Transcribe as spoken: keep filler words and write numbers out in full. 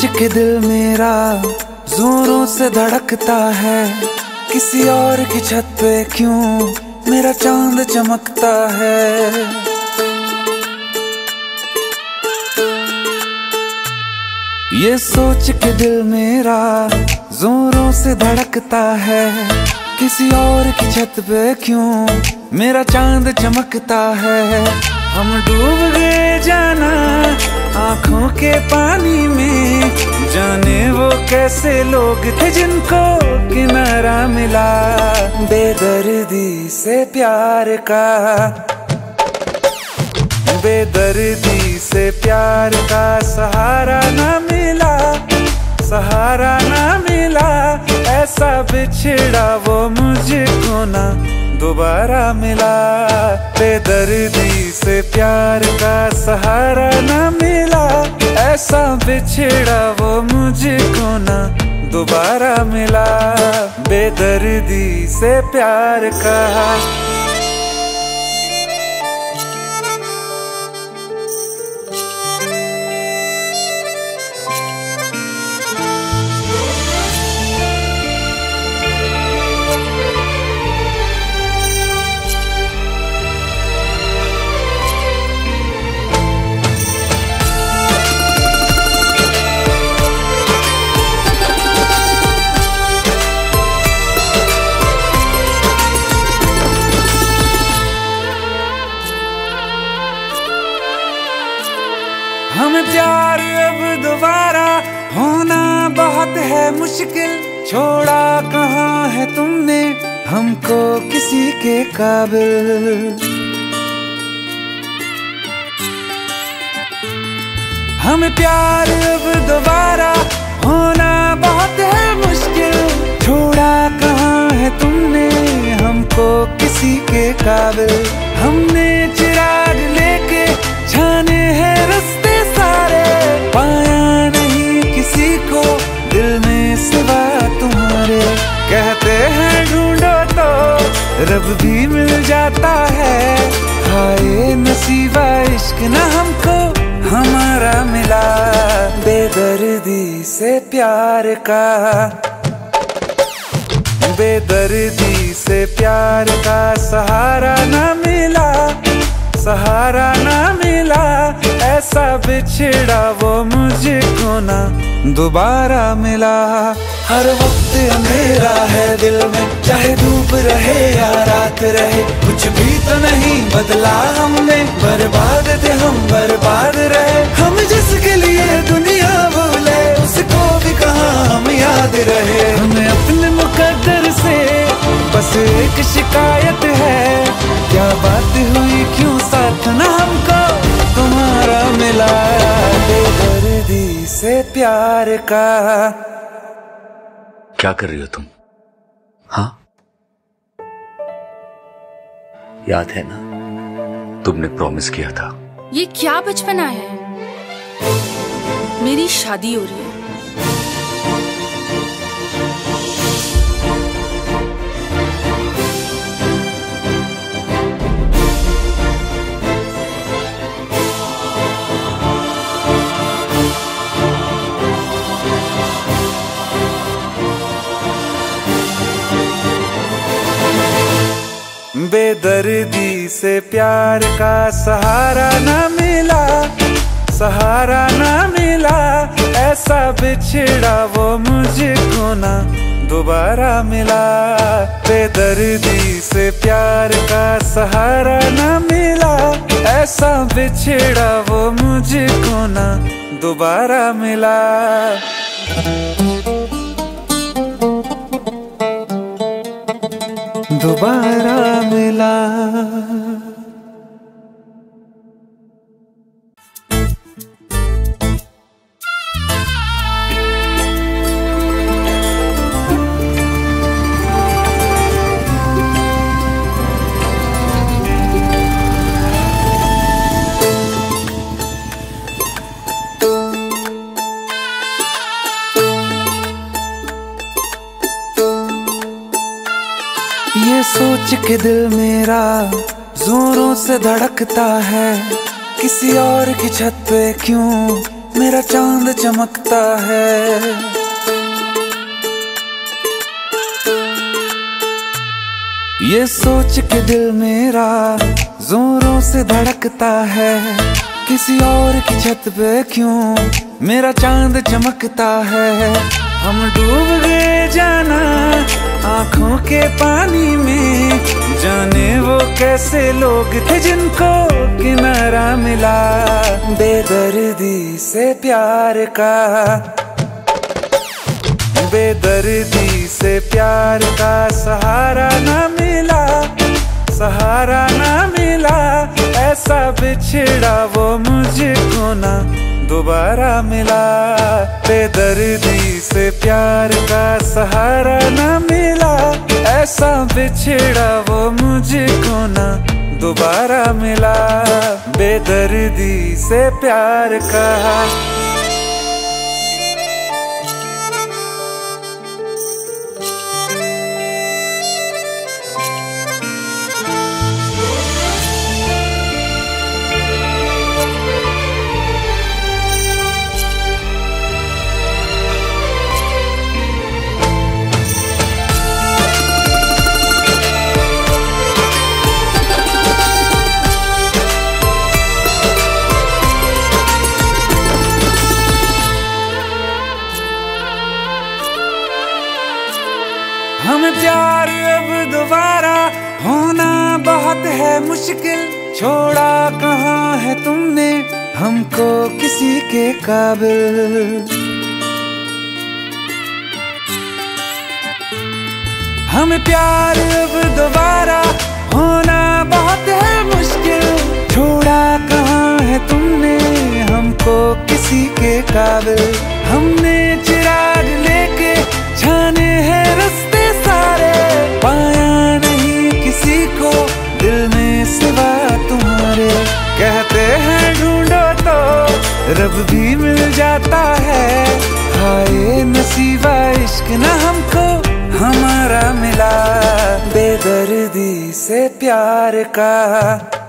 सोच के दिल मेरा जोरों से धड़कता है, किसी और की छत पे क्यों मेरा चांद चमकता है। ये सोच के दिल मेरा जोरों से धड़कता है, किसी और की छत पे क्यों मेरा चांद चमकता है। हम डूब गए जाना आँखों के पानी में, जाने वो कैसे लोग थे जिनको किनारा मिला बेदर्दी से प्यार का। बेदर्दी से प्यार का सहारा ना मिला, सहारा ना मिला, ऐसा बिछड़ा वो मुझको ना दोबारा मिला। बेदर्दी से प्यार का सहारा ना मिला, ऐसा बिछड़ा वो मुझको ना दोबारा मिला। बेदर्दी से प्यार का। हमें प्यार अब दोबारा होना बहुत है मुश्किल, छोड़ा कहाँ है तुमने हमको किसी के काबिल। हमें प्यार अब दोबारा होना बहुत है मुश्किल, छोड़ा कहाँ है तुमने हमको किसी के काबिल। हमने चिराग लेके छाने हैं रस्ते सारे, पाया नहीं किसी को दिल में सिवा तुम्हारे। कहते हैं ढूंढो तो रब भी मिल जाता है, हाय नसीबा इश्क ना हमको हमारा मिला। बेदर्दी से प्यार का। बेदर्दी से प्यार का सहारा ना मिला, सहारा ना मिला, ऐसा बिछड़ा वो मुझको ना दोबारा मिला। हर वक्त अंधेरा है दिल में, चाहे धूप रहे या रात रहे, कुछ भी तो नहीं बदला हमने, बर्बाद थे हम बर्बाद रहे। हम जिसके लिए दुनिया भूले उसको भी कहाँ हम याद रहे। हमें अपने मुकद्दर से बस एक शिकायत है, क्या बात हुई क्यों साथ ना हमको तुम्हारा मिला। बेदर्दी से प्यार का। क्या कर रही हो तुम? हाँ याद है ना तुमने प्रॉमिस किया था। ये क्या बचपना है, मेरी शादी हो रही है। बेदर्दी से प्यार का सहारा ना मिला, सहारा ना मिला, ऐसा बिछड़ा वो मुझको ना दोबारा मिला। बेदर्दी से प्यार का सहारा ना मिला, ऐसा बिछड़ा वो मुझको ना दोबारा मिला। दोबारा मिला। ये सोच के दिल मेरा जोरों से धड़कता है, किसी और की छत पे क्यों मेरा चांद चमकता है। ये सोच के दिल मेरा जोरों से धड़कता है, किसी और की छत पे क्यों मेरा चांद चमकता है। हम डूब गए जाना आँखों के पानी में, जाने वो कैसे लोग थे जिनको किनारा मिला। बेदर्दी से प्यार का, बेदर्दी से प्यार का सहारा ना मिला, सहारा ना मिला। ऐसा बिछड़ा वो मुझको ना दोबारा मिला। बेदर्दी से प्यार का सहारा ना मिला, ऐसा बिछड़ा वो मुझको ना दोबारा मिला। बेदर्दी से प्यार का। हमें प्यार अब दोबारा होना बहुत है मुश्किल, छोड़ा कहाँ है तुमने हमको किसी के काबिल। हमें प्यार अब दोबारा होना बहुत है मुश्किल, छोड़ा कहाँ है तुमने हमको किसी के काबिल। हमने चिराग लेके छाने हैं रब भी मिल जाता है, हाय नसीबा इश्क ना हमको हमारा मिला। बेदर्दी से प्यार का।